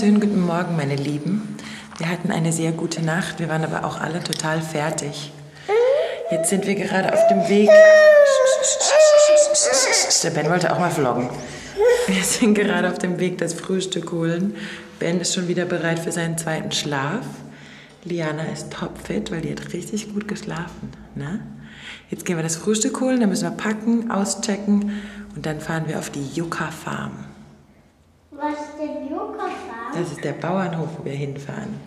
wunderschönen guten Morgen, meine Lieben. Wir hatten eine sehr gute Nacht, wir waren aber auch alle total fertig. Jetzt sind wir gerade auf dem Weg. Der Ben wollte auch mal vloggen. Wir sind gerade auf dem Weg, das Frühstück holen. Ben ist schon wieder bereit für seinen zweiten Schlaf. Liana ist topfit, weil die hat richtig gut geschlafen. Ne? Jetzt gehen wir das Frühstück holen, dann müssen wir packen, auschecken und dann fahren wir auf die Juckerfarm. Was ist denn Juckerfarm? Das ist der Bauernhof, wo wir hinfahren.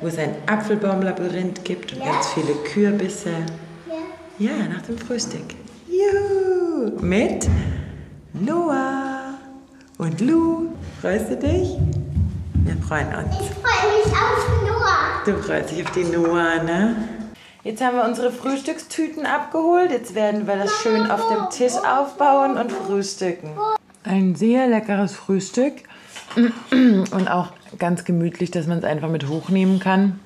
Wo es ein Apfelbaumlabyrinth gibt und ganz viele Kürbisse. Ja, nach dem Frühstück. Juhu! Mit Noah und Lou. Freust du dich? Wir freuen uns. Ich freue mich auf Noah. Du freust dich auf die Noah, ne? Jetzt haben wir unsere Frühstückstüten abgeholt. Jetzt werden wir das schön auf dem Tisch aufbauen und frühstücken. Ein sehr leckeres Frühstück. Und auch ganz gemütlich, dass man es einfach mit hochnehmen kann.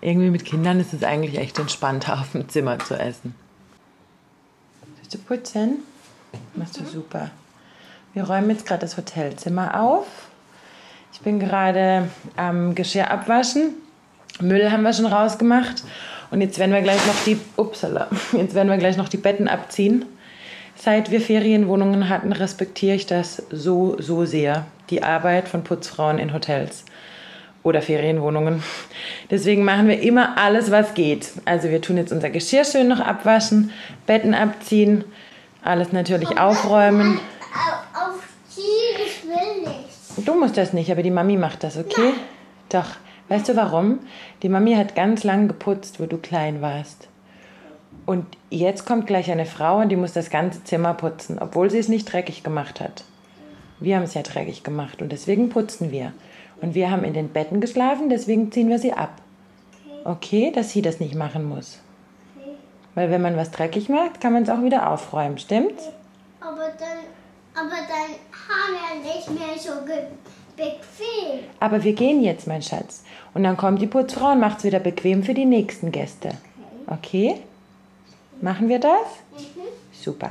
Irgendwie mit Kindern ist es eigentlich echt entspannter, auf dem Zimmer zu essen. Willst du putzen? Machst du super. Wir räumen jetzt gerade das Hotelzimmer auf. Ich bin gerade am Geschirr abwaschen. Müll haben wir schon rausgemacht. Und jetzt werden wir gleich noch die Betten abziehen. Seit wir Ferienwohnungen hatten, respektiere ich das so sehr. Die Arbeit von Putzfrauen in Hotels oder Ferienwohnungen. Deswegen machen wir immer alles, was geht. Also wir tun jetzt unser Geschirr schön noch abwaschen, Betten abziehen, alles natürlich aufräumen. Ich will nichts. Du musst das nicht, aber die Mami macht das, okay? Nein. Doch, weißt du warum? Die Mami hat ganz lang geputzt, wo du klein warst. Und jetzt kommt gleich eine Frau und die muss das ganze Zimmer putzen, obwohl sie es nicht dreckig gemacht hat. Wir haben es ja dreckig gemacht und deswegen putzen wir. Und wir haben in den Betten geschlafen, deswegen ziehen wir sie ab. Okay, dass sie das nicht machen muss. Weil wenn man was dreckig macht, kann man es auch wieder aufräumen, stimmt's? Aber dann haben wir nicht mehr so bequem. Aber wir gehen jetzt, mein Schatz. Und dann kommt die Putzfrau und macht es wieder bequem für die nächsten Gäste. Okay? Machen wir das? Mhm. Super.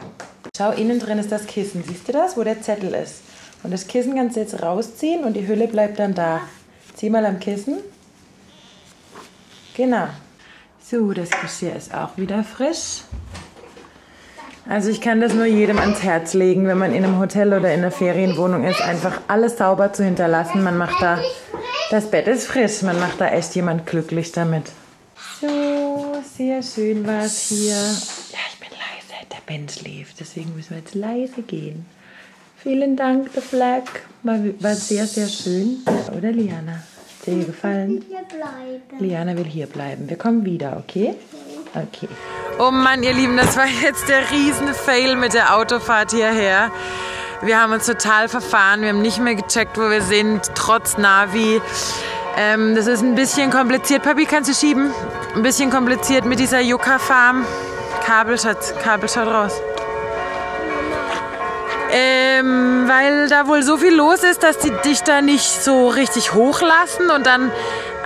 Schau, innen drin ist das Kissen. Siehst du das, wo der Zettel ist? Und das Kissen kannst du jetzt rausziehen und die Hülle bleibt dann da. Zieh mal am Kissen. Genau. So, das Geschirr ist auch wieder frisch. Also ich kann das nur jedem ans Herz legen, wenn man in einem Hotel oder in einer Ferienwohnung ist, einfach alles sauber zu hinterlassen. Man macht da, das Bett ist frisch, man macht da echt jemand glücklich damit. So, sehr schön war es hier. Ja, ich bin leise, der Ben schläft, deswegen müssen wir jetzt leise gehen. Vielen Dank, The Flag. War sehr, sehr schön. Oder, Liana? Hat dir gefallen? Liana will hier bleiben. Wir kommen wieder, okay? Okay. Oh Mann, ihr Lieben, das war jetzt der Riesen-Fail mit der Autofahrt hierher. Wir haben uns total verfahren. Wir haben nicht mehr gecheckt, wo wir sind, trotz Navi. Das ist ein bisschen kompliziert. Papi, kannst du schieben? Ein bisschen kompliziert mit dieser Juckerfarm. Kabel, Schatz. Kabel schaut raus. Weil da wohl so viel los ist, dass die dich da nicht so richtig hochlassen und dann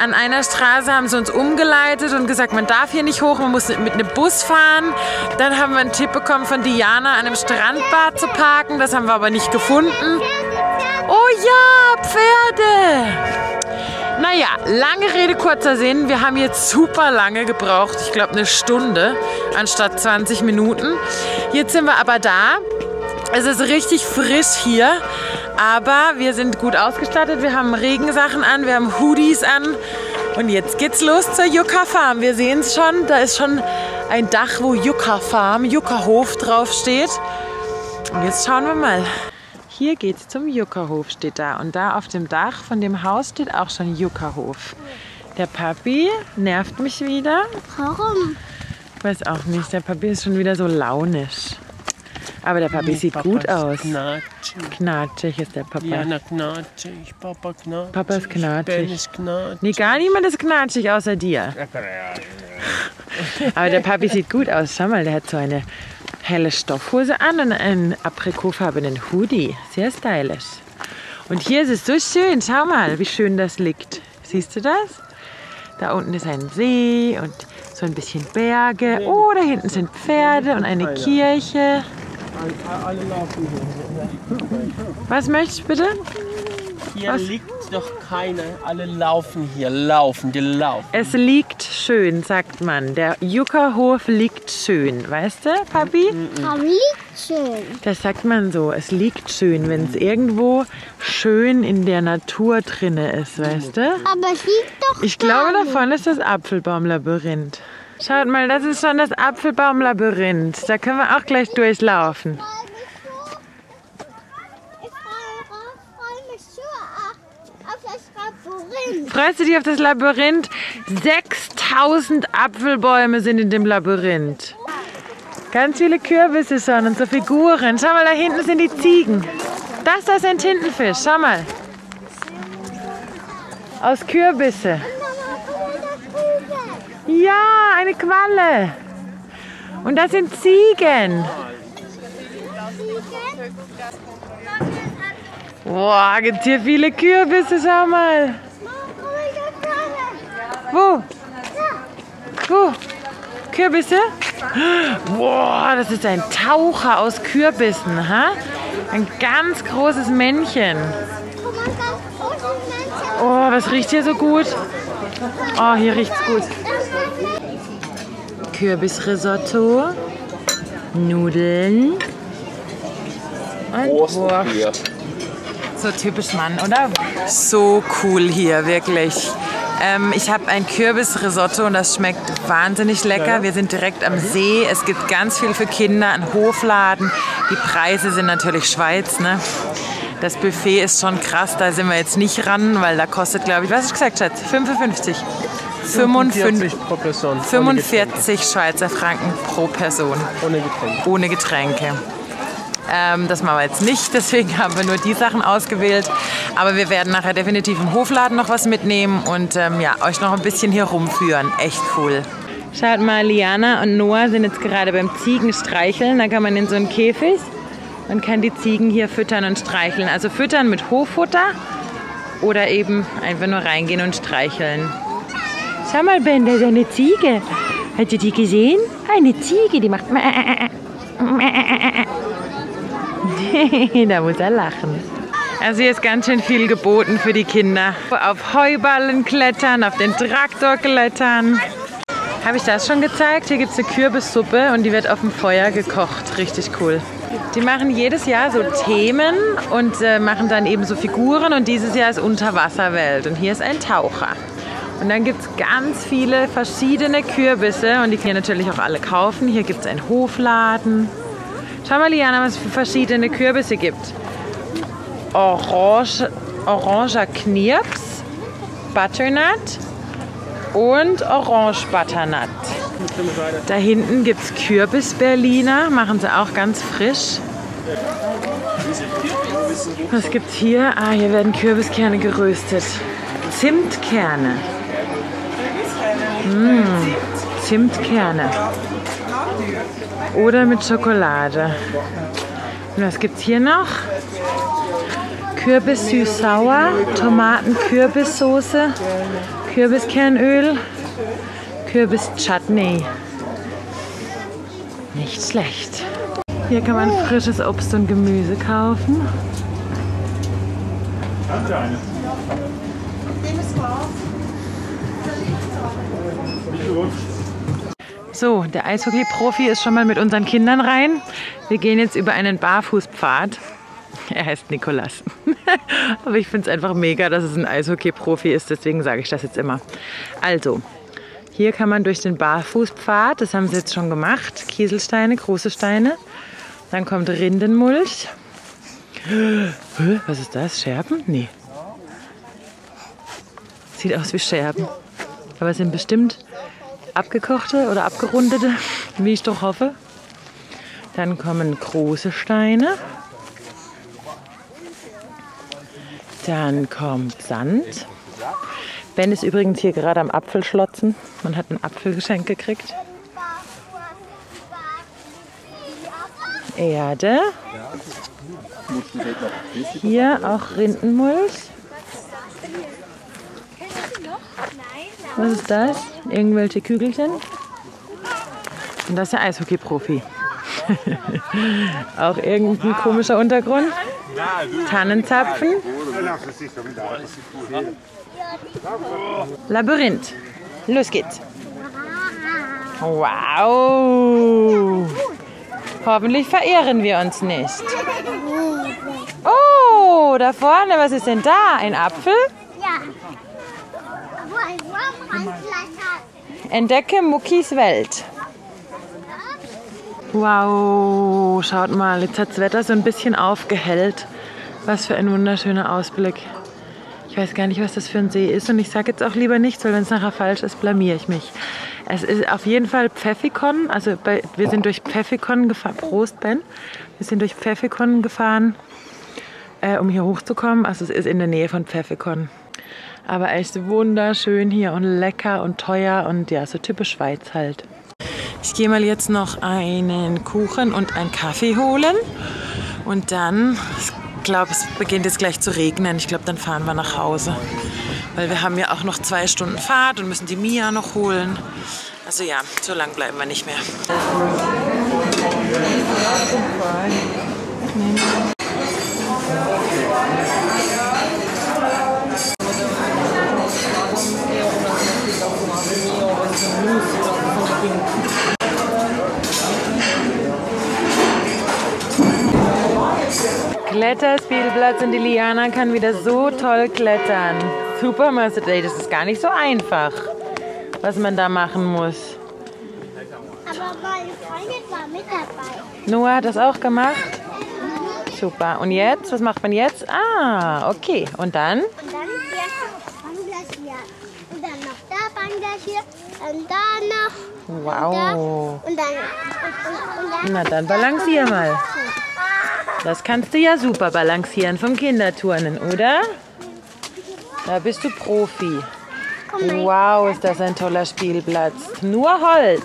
an einer Straße haben sie uns umgeleitet und gesagt, man darf hier nicht hoch, man muss mit einem Bus fahren. Dann haben wir einen Tipp bekommen von Diana, an einem Strandbad zu parken, das haben wir aber nicht gefunden. Oh ja, Pferde! Naja, lange Rede, kurzer Sinn, wir haben jetzt super lange gebraucht, ich glaube eine Stunde anstatt 20 Minuten. Jetzt sind wir aber da. Es ist richtig frisch hier, aber wir sind gut ausgestattet. Wir haben Regensachen an, wir haben Hoodies an und jetzt geht's los zur Juckerfarm. Wir sehen es schon, da ist schon ein Dach, wo Juckerfarm, Juckerhof draufsteht. Und jetzt schauen wir mal. Hier geht's zum Juckerhof, steht da. Und da auf dem Dach von dem Haus steht auch schon Juckerhof. Der Papi nervt mich wieder. Warum? Ich weiß auch nicht, der Papi ist schon wieder so launisch. Aber der Papi sieht gut aus. Knatschig. Knatschig ist der Papa. Diana knatschig, Papa knatschig. Papa ist knatschig. Ben ist knatschig. Nee, gar niemand ist knatschig außer dir. Aber der Papi sieht gut aus. Schau mal, der hat so eine helle Stoffhose an und einen aprikotfarbenen Hoodie. Sehr stylisch. Und hier ist es so schön. Schau mal, wie schön das liegt. Siehst du das? Da unten ist ein See und so ein bisschen Berge. Oh, da hinten sind Pferde und eine Kirche. Was möchtest du bitte? Hier liegt doch keine. Alle laufen hier, die laufen. Es liegt schön, sagt man. Der Juckerhof liegt schön. Weißt du, Papi? Er liegt schön. Das sagt man so. Es liegt schön, wenn es irgendwo schön in der Natur drinne ist, weißt du? Aber es liegt doch schön. Ich glaube, da vorne ist das Apfelbaumlabyrinth. Schaut mal, das ist schon das Apfelbaumlabyrinth. Da können wir auch gleich durchlaufen. Freust du dich auf das Labyrinth? 6000 Apfelbäume sind in dem Labyrinth. Ganz viele Kürbisse schon und so Figuren. Schau mal, da hinten sind die Ziegen. Das sind Tintenfisch, schau mal. Aus Kürbisse. Ja, eine Qualle. Und das sind Ziegen. Boah, gibt's hier viele Kürbisse, schau mal. Wo? Wo? Kürbisse? Boah, das ist ein Taucher aus Kürbissen, ha? Ein ganz großes Männchen. Oh, was riecht hier so gut? Oh, hier riecht's gut. Kürbisrisotto, Nudeln und Wurst. So typisch Mann, oder? So cool hier, wirklich. Ich habe ein Kürbisrisotto und das schmeckt wahnsinnig lecker. Wir sind direkt am See. Es gibt ganz viel für Kinder, einen Hofladen. Die Preise sind natürlich Schweiz, ne? Das Buffet ist schon krass, da sind wir jetzt nicht ran, weil da kostet, glaube ich, was hast du gesagt, Schatz? 55. 45 pro Person. 45 Schweizer Franken pro Person. Ohne Getränke. Ohne Getränke. Das machen wir jetzt nicht, deswegen haben wir nur die Sachen ausgewählt. Aber wir werden nachher definitiv im Hofladen noch was mitnehmen und ja, euch noch ein bisschen hier rumführen. Echt cool. Schaut mal, Liana und Noah sind jetzt gerade beim Ziegenstreicheln. Da kann man in so einen Käfig und kann die Ziegen hier füttern und streicheln. Also füttern mit Hoffutter oder eben einfach nur reingehen und streicheln. Schau mal, Ben, da ist eine Ziege. Hast du die gesehen? Eine Ziege, die macht... Da muss er lachen. Also hier ist ganz schön viel geboten für die Kinder. Auf Heuballen klettern, auf den Traktor klettern. Habe ich das schon gezeigt? Hier gibt es eine Kürbissuppe und die wird auf dem Feuer gekocht. Richtig cool. Die machen jedes Jahr so Themen und machen dann eben so Figuren und dieses Jahr ist Unterwasserwelt und hier ist ein Taucher. Und dann gibt es ganz viele verschiedene Kürbisse und die können natürlich auch alle kaufen. Hier gibt es einen Hofladen. Schau mal, Liana, was es für verschiedene Kürbisse gibt. Oranger Knirps, Butternut und Orange Butternut. Da hinten gibt es Kürbis-Berliner, machen sie auch ganz frisch. Was gibt es hier? Ah, hier werden Kürbiskerne geröstet. Zimtkerne. Mmh, Zimtkerne. Oder mit Schokolade. Und was gibt es hier noch? Kürbis süß-sauer, Tomaten-Kürbissoße, Kürbiskernöl, Kürbis-Chutney. Nicht schlecht. Hier kann man frisches Obst und Gemüse kaufen. So, der Eishockey-Profi ist schon mal mit unseren Kindern rein. Wir gehen jetzt über einen Barfußpfad. Er heißt Nicolas. Aber ich finde es einfach mega, dass es ein Eishockey-Profi ist. Deswegen sage ich das jetzt immer. Also, hier kann man durch den Barfußpfad, das haben sie jetzt schon gemacht, Kieselsteine, große Steine. Dann kommt Rindenmulch. Was ist das? Scherben? Nee. Sieht aus wie Scherben. Aber es sind bestimmt... abgekochte oder abgerundete, wie ich doch hoffe. Dann kommen große Steine. Dann kommt Sand. Ben ist übrigens hier gerade am Apfelschlotzen. Man hat ein Apfelgeschenk gekriegt. Erde. Hier auch Rindenmulch. Was ist das? Irgendwelche Kügelchen. Und das ist der Eishockey-Profi. Auch irgendein komischer Untergrund. Tannenzapfen, Labyrinth. Los geht's. Wow! Hoffentlich verirren wir uns nicht. Oh, da vorne, was ist denn da? Ein Apfel? Ja. Entdecke Muckis Welt. Wow, schaut mal, jetzt hat das Wetter so ein bisschen aufgehellt. Was für ein wunderschöner Ausblick. Ich weiß gar nicht, was das für ein See ist und ich sage jetzt auch lieber nichts, weil wenn es nachher falsch ist, blamiere ich mich. Es ist auf jeden Fall Pfeffikon, also wir sind durch Pfeffikon gefahren. Prost, Ben. Wir sind durch Pfeffikon gefahren, um hier hochzukommen. Also es ist in der Nähe von Pfeffikon. Aber echt wunderschön hier und lecker und teuer und ja, so typisch Schweiz halt. Ich gehe mal jetzt noch einen Kuchen und einen Kaffee holen und dann, ich glaube, es beginnt jetzt gleich zu regnen. Ich glaube, dann fahren wir nach Hause, weil wir haben ja auch noch 2 Stunden Fahrt und müssen die Mia noch holen. Also ja, so lang bleiben wir nicht mehr. Kletterspielplatz und die Liana kann wieder so toll klettern. Super, Mercedes, das ist gar nicht so einfach, was man da machen muss. Aber meine Freundin war mit dabei. Noah hat das auch gemacht? Super. Und jetzt? Was macht man jetzt? Ah, okay. Und dann? Und dann hier. Und dann noch da Bangladesch hier. Und da noch. Wow. Und dann. Na dann balancier mal. Das kannst du ja super balancieren vom Kinderturnen, oder? Da bist du Profi. Wow, ist das ein toller Spielplatz. Nur Holz.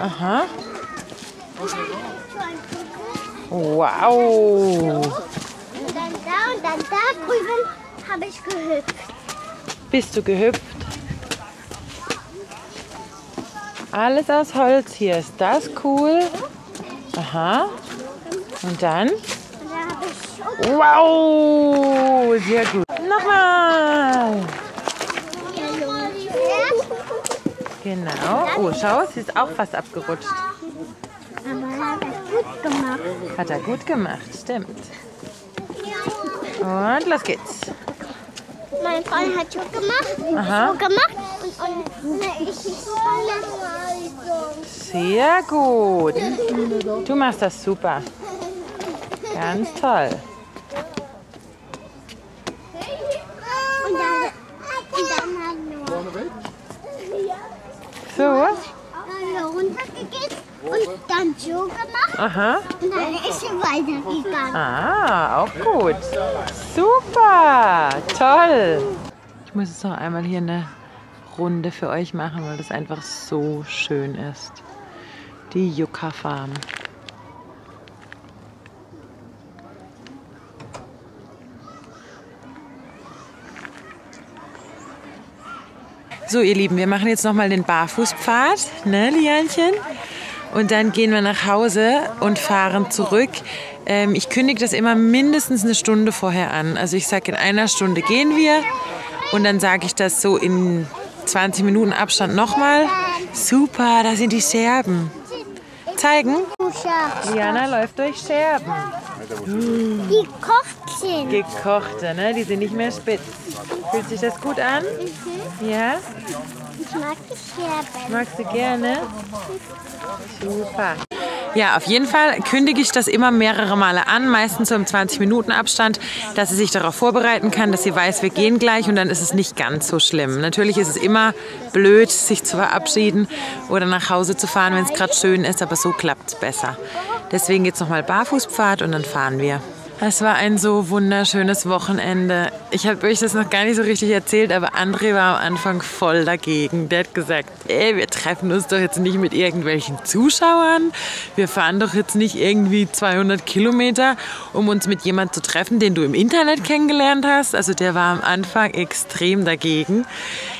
Aha. Wow. Und dann da drüben habe ich gehüpft. Bist du gehüpft? Alles aus Holz hier. Ist das cool? Aha. Und dann? Wow, sehr gut. Nochmal. Genau. Oh, schau, sie ist auch fast abgerutscht. Aber hat er gut gemacht. Hat er gut gemacht, stimmt. Und los geht's. Mein Freund hat gut gemacht. Aha. Gut gemacht. Und ich. Sehr gut. Du machst das super. Ganz toll. So. Und dann so gemacht. Aha. Und dann ist sie weitergegangen. Ah, auch gut. Super. Toll. Ich muss jetzt noch einmal hier eine Runde für euch machen, weil das einfach so schön ist. Die Juckerfarm. So ihr Lieben, wir machen jetzt nochmal den Barfußpfad, ne Lianchen? Und dann gehen wir nach Hause und fahren zurück. Ich kündige das immer mindestens 1 Stunde vorher an. Also ich sage, in 1 Stunde gehen wir und dann sage ich das so in 20 Minuten Abstand nochmal. Super, da sind die Scherben. Zeigen. Diana läuft durch Scherben. Die gekochten. Gekochte, ne? Die sind nicht mehr spitz. Fühlt sich das gut an? Mhm. Ja? Ich mag die Scherben. Magst du gerne? Super. Ja, auf jeden Fall kündige ich das immer mehrere Male an, meistens so im 20-Minuten-Abstand, dass sie sich darauf vorbereiten kann, dass sie weiß, wir gehen gleich und dann ist es nicht ganz so schlimm. Natürlich ist es immer blöd, sich zu verabschieden oder nach Hause zu fahren, wenn es gerade schön ist, aber so klappt es besser. Deswegen geht es nochmal Barfußpfad und dann fahren wir. Es war ein so wunderschönes Wochenende. Ich habe euch das noch gar nicht so richtig erzählt, aber André war am Anfang voll dagegen. Der hat gesagt, ey, wir treffen uns doch jetzt nicht mit irgendwelchen Zuschauern. Wir fahren doch jetzt nicht irgendwie 200 Kilometer, um uns mit jemandem zu treffen, den du im Internet kennengelernt hast. Also der war am Anfang extrem dagegen.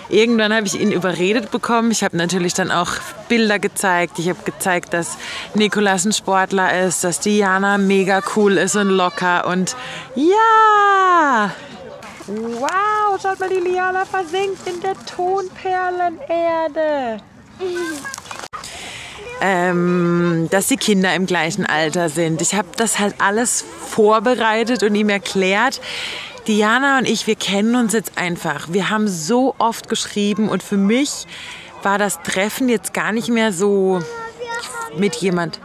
irgendwann habe ich ihn überredet bekommen. Ich habe natürlich dann auch Bilder gezeigt. Ich habe gezeigt, dass Nicolas ein Sportler ist, dass Diana mega cool ist und locker. Und ja! Wow, schaut mal, die Liana versinkt in der Tonperlenerde. Dass die Kinder im gleichen Alter sind. Ich habe das halt alles vorbereitet und ihm erklärt. Diana und ich, wir kennen uns jetzt einfach. Wir haben so oft geschrieben und für mich war das Treffen jetzt gar nicht mehr so mit jemand.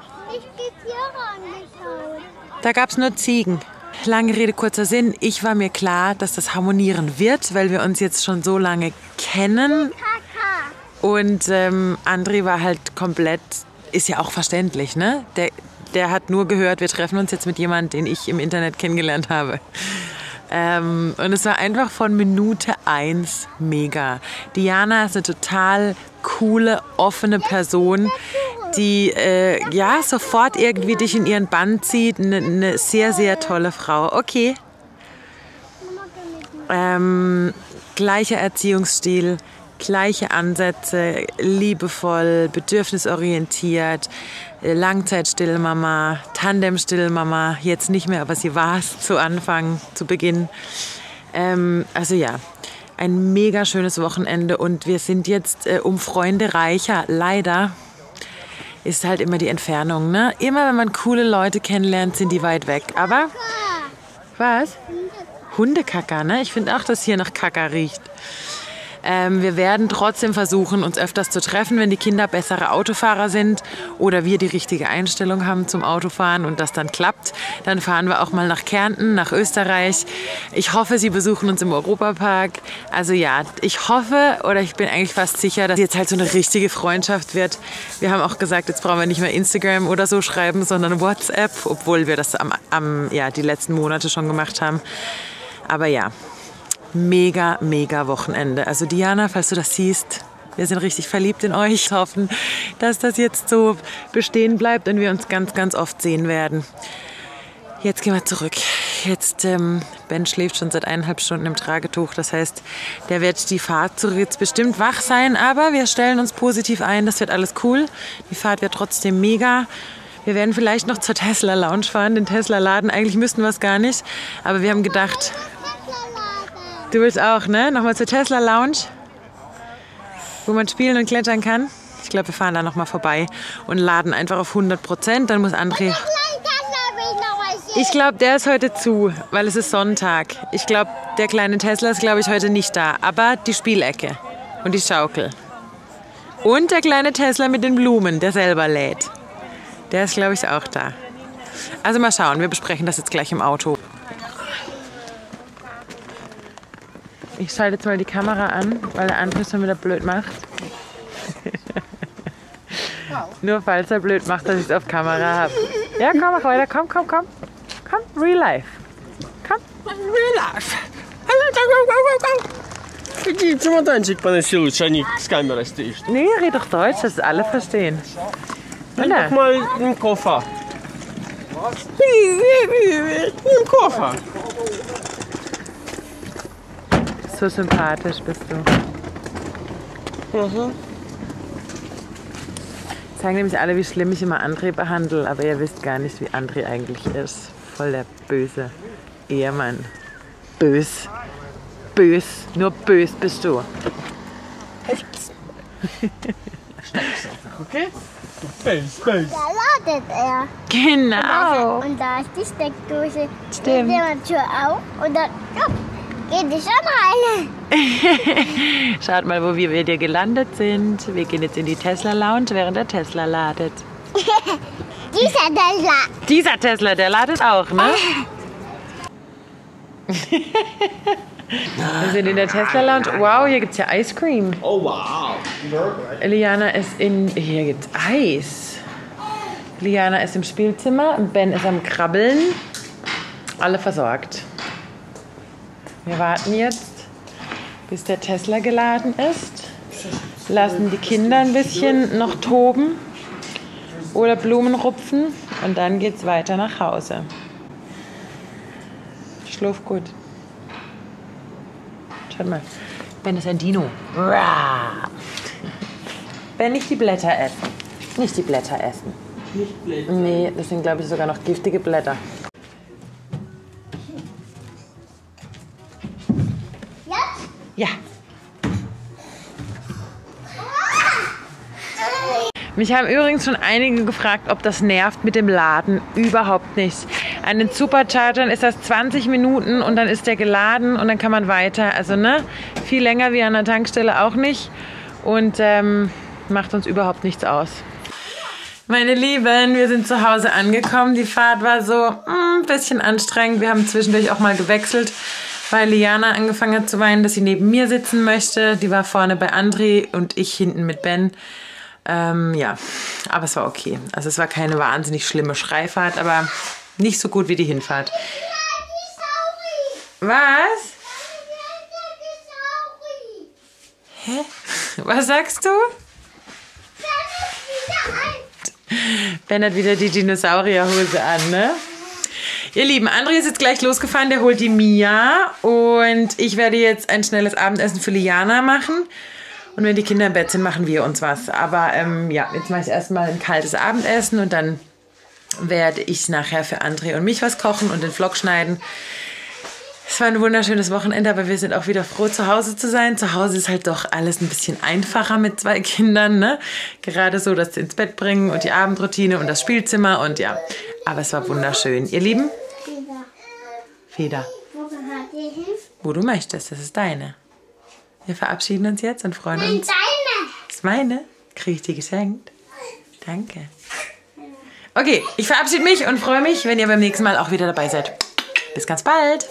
Da gab es nur Ziegen. Lange Rede, kurzer Sinn. Ich war mir klar, dass das harmonieren wird, weil wir uns jetzt schon so lange kennen. Und André war halt komplett, ist ja auch verständlich, ne? Der hat nur gehört, wir treffen uns jetzt mit jemandem, den ich im Internet kennengelernt habe. Und es war einfach von Minute 1 mega. Diana ist eine total coole, offene Person, die ja sofort irgendwie dich in ihren Bann zieht. Eine sehr, sehr tolle Frau. Okay. Gleicher Erziehungsstil, gleiche Ansätze, liebevoll, bedürfnisorientiert, Langzeitstillmama, Tandemstillmama, jetzt nicht mehr, aber sie war es zu Beginn. Also ja, ein mega schönes Wochenende und wir sind jetzt um Freunde reicher. Leider ist halt immer die Entfernung, ne? Immer wenn man coole Leute kennenlernt, sind die weit weg. Aber, was? Hundekacker, ne? Ich finde auch, dass hier nach Kacker riecht. Wir werden trotzdem versuchen, uns öfters zu treffen, wenn die Kinder bessere Autofahrer sind oder wir die richtige Einstellung haben zum Autofahren und das dann klappt. Dann fahren wir auch mal nach Kärnten, nach Österreich. Ich hoffe, sie besuchen uns im Europa-Park. Also ja, ich hoffe oder ich bin eigentlich fast sicher, dass jetzt halt so eine richtige Freundschaft wird. Wir haben auch gesagt, jetzt brauchen wir nicht mehr Instagram oder so schreiben, sondern WhatsApp, obwohl wir das die letzten Monate schon gemacht haben. Aber ja. Mega, mega Wochenende. Also Diana, falls du das siehst, wir sind richtig verliebt in euch. Wir hoffen, dass das jetzt so bestehen bleibt und wir uns ganz, ganz oft sehen werden. Jetzt gehen wir zurück. Jetzt, Ben schläft schon seit 1,5 Stunden im Tragetuch. Das heißt, der wird die Fahrt zurück jetzt bestimmt wach sein. Aber wir stellen uns positiv ein. Das wird alles cool. Die Fahrt wird trotzdem mega. Wir werden vielleicht noch zur Tesla Lounge fahren, den Tesla Laden. Eigentlich müssten wir es gar nicht. Aber wir haben gedacht... Du willst auch, ne? Nochmal zur Tesla Lounge, wo man spielen und klettern kann. Ich glaube, wir fahren da nochmal vorbei und laden einfach auf 100%. Dann muss André... Ich glaube, der ist heute zu, weil es ist Sonntag. Ich glaube, der kleine Tesla ist, glaube ich, heute nicht da. Aber die Spielecke und die Schaukel. Und der kleine Tesla mit den Blumen, der selber lädt. Der ist, glaube ich, auch da. Also mal schauen, wir besprechen das jetzt gleich im Auto. Ich schalte jetzt mal die Kamera an, weil der andere schon wieder blöd macht. Wow. Nur falls er blöd macht, dass ich es auf Kamera habe. Ja, komm, mach weiter. Komm, komm, komm. Komm, real life. Komm. Real life. Hallo, komm, komm, komm. Nee, red doch Deutsch, dass alle verstehen. Nimm doch mal einen Koffer. Was? Nimm einen Koffer. So sympathisch bist du. Mhm. Zeigen nämlich alle, wie schlimm ich immer André behandle, aber ihr wisst gar nicht, wie André eigentlich ist. Voll der böse Ehemann. Bös. Bös. Nur bös bist du. Okay? Bös, bös. Da ladet er. Genau. Und da ist die Steckdose. Stimmt. Nimmt jemand Tür auf und dann... Ja. Geht die schon rein? Schaut mal, wo wir wieder gelandet sind. Wir gehen jetzt in die Tesla Lounge, während der Tesla ladet. Dieser Tesla. Dieser Tesla, der ladet auch, ne? Wir sind in der Tesla Lounge. Wow, hier gibt's ja Ice Cream. Oh wow. Liana ist hier gibt's Eis. Liana ist im Spielzimmer, Ben ist am Krabbeln. Alle versorgt. Wir warten jetzt, bis der Tesla geladen ist, lassen die Kinder ein bisschen noch toben oder Blumen rupfen und dann geht's weiter nach Hause. Schlaf gut. Schaut mal, Ben ist ein Dino. Ben, nicht die Blätter essen. Nicht die Blätter essen. Nicht Blätter? Nee, das sind, glaube ich, sogar noch giftige Blätter. Jetzt? Ja. Mich haben übrigens schon einige gefragt, ob das nervt mit dem Laden. Überhaupt nicht. An den Superchargern ist das 20 Minuten und dann ist der geladen und dann kann man weiter. Also ne, viel länger wie an der Tankstelle auch nicht. Und macht uns überhaupt nichts aus. Meine Lieben, wir sind zu Hause angekommen. Die Fahrt war so ein bisschen anstrengend. Wir haben zwischendurch auch mal gewechselt, weil Liana angefangen hat zu weinen, dass sie neben mir sitzen möchte. Die war vorne bei André und ich hinten mit Ben. Ja, aber es war okay. Also es war keine wahnsinnig schlimme Schreifahrt, aber nicht so gut wie die Hinfahrt. Was? Hä? Was sagst du? Ben hat wieder die Dinosaurierhose an, ne? Ihr Lieben, André ist jetzt gleich losgefahren, der holt die Mia. Und ich werde jetzt ein schnelles Abendessen für Liana machen. Und wenn die Kinder im Bett sind, machen wir uns was. Aber ja, jetzt mache ich erstmal ein kaltes Abendessen und dann werde ich nachher für André und mich was kochen und den Vlog schneiden. Es war ein wunderschönes Wochenende, aber wir sind auch wieder froh, zu Hause zu sein. Zu Hause ist halt doch alles ein bisschen einfacher mit zwei Kindern, ne? Gerade so, dass sie ins Bett bringen und die Abendroutine und das Spielzimmer und ja. Aber es war wunderschön. Ihr Lieben? Feder. Feder. Wo du möchtest, das ist deine. Wir verabschieden uns jetzt und freuen uns. Deine. Das ist meine. Kriege ich die geschenkt? Danke. Okay, ich verabschiede mich und freue mich, wenn ihr beim nächsten Mal auch wieder dabei seid. Bis ganz bald.